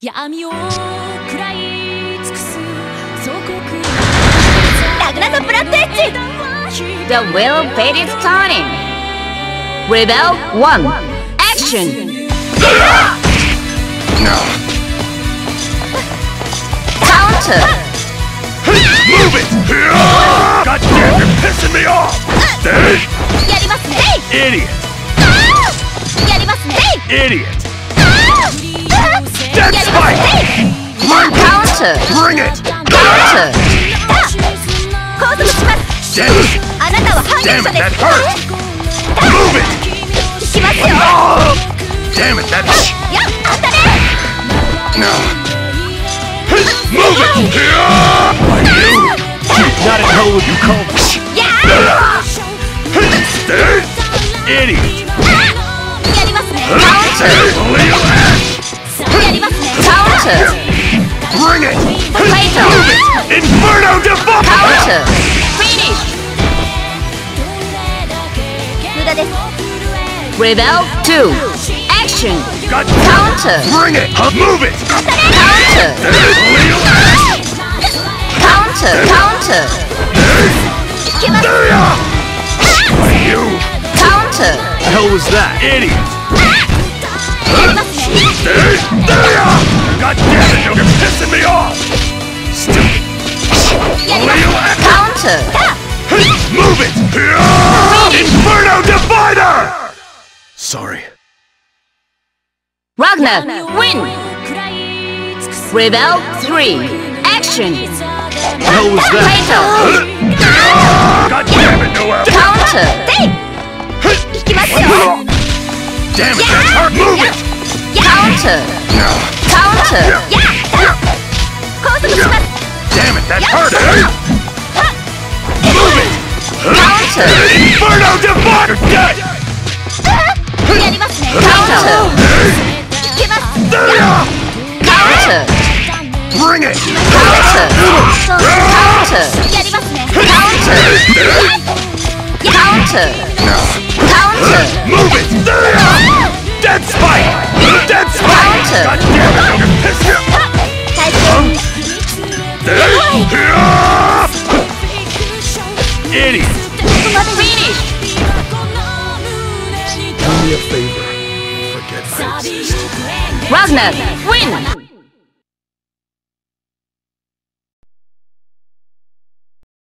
Ragna's protected! The will paid its turning! Rebel 1, action! No. Counter! Move it! Goddamn, you're pissing me off! Stay! Idiot! Idiot! That's right! Counter! Bring it! Counter! Damn it! Damn it, that hurt! Move it! Damn it, that hurt! No. Move it! Why you? Not a hell would you call this? Idiot! Counter! Bring it! Move it! Inferno Default! Counter! Finish! Rebel 2, action! Counter! Bring it! Move it! Counter! Counter! Counter! Counter! The hell was that? Idiot! God damn it, you're pissing me off! Stupid! Counter! Move it! Inferno Divider! Sorry. Ragna, win! Rebel 3, action! How was that? God damn it, Noel! Counter! Damn it, that's hard! Move it! Counter! No. Counter! Damn it, that's hard! Move it! Counter! Inferno Divider! Counter! Counter! Bring it! Counter! Counter! Counter! Counter! Move it! Dead spike! Dead spike! God damn it, I'm gonna piss you off! Idiot! Finish! Do me a favor. Forget my existence. Ragna, win!